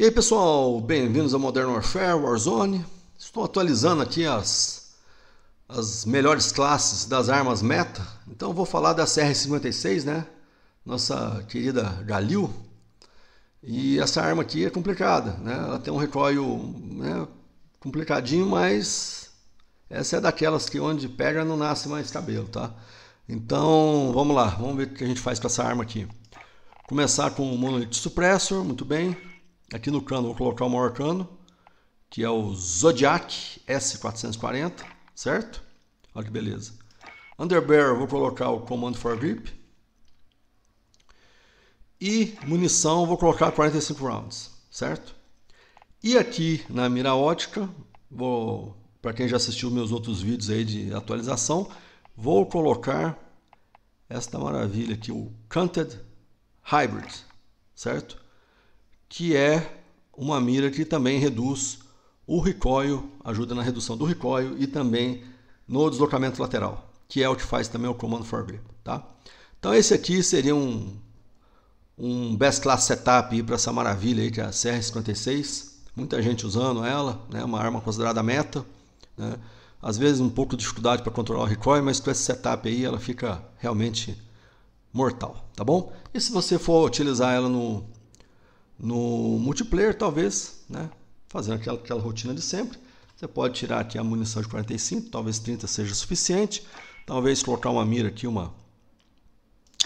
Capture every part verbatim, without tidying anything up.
E aí pessoal, bem-vindos a Modern Warfare, Warzone. Estou atualizando aqui as, as melhores classes das armas meta. Então vou falar da C R cinquenta e seis, né? Nossa querida Galil. E essa arma aqui é complicada, né? Ela tem um recoil, né, complicadinho, mas essa é daquelas que onde pega não nasce mais cabelo, tá? Então vamos lá, vamos ver o que a gente faz com essa arma aqui. Começar com o monolito supressor, muito bem. Aqui no cano vou colocar o maior cano, que é o Zodiac S quatrocentos e quarenta, certo? Olha que beleza. Under barrel vou colocar o Commando Foregrip. E munição vou colocar quarenta e cinco rounds, certo? E aqui na mira ótica, vou, para quem já assistiu meus outros vídeos aí de atualização, vou colocar esta maravilha aqui, o Canted Hybrid, certo? Que é uma mira que também reduz o recoil, ajuda na redução do recoil e também no deslocamento lateral, que é o que faz também o Commando Foregrip, tá? Então esse aqui seria um, um best class setup para essa maravilha aí que é a C R cinquenta e seis, muita gente usando ela, né? Uma arma considerada meta, né? Às vezes um pouco de dificuldade para controlar o recoil, mas com esse setup aí ela fica realmente mortal, tá bom? E se você for utilizar ela no no multiplayer, talvez, né, fazendo aquela, aquela rotina de sempre, você pode tirar aqui a munição de quarenta e cinco, talvez trinta seja suficiente, talvez colocar uma mira aqui, uma,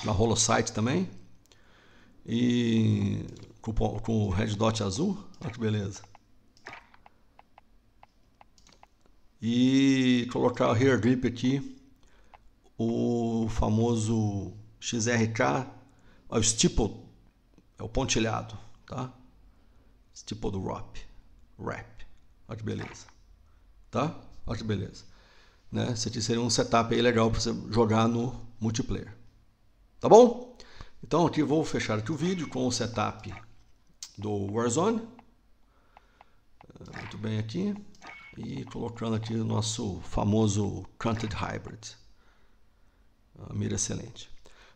uma holo sight também, e com, com o red dot azul, olha que beleza, e colocar o rear grip aqui, o famoso X R K, o stipple, é o pontilhado, tá? Esse tipo do wrap, wrap, olha que beleza, tá? Olha que beleza, né? Esse aqui seria um setup aí legal para você jogar no multiplayer, tá bom? Então aqui vou fechar aqui o vídeo com o setup do Warzone, muito bem aqui, e colocando aqui o nosso famoso Canted Hybrid, uma mira excelente,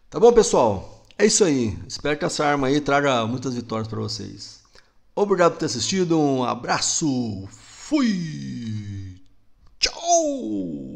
tá bom pessoal? É isso aí, espero que essa arma aí traga muitas vitórias para vocês. Obrigado por ter assistido, um abraço, fui, tchau!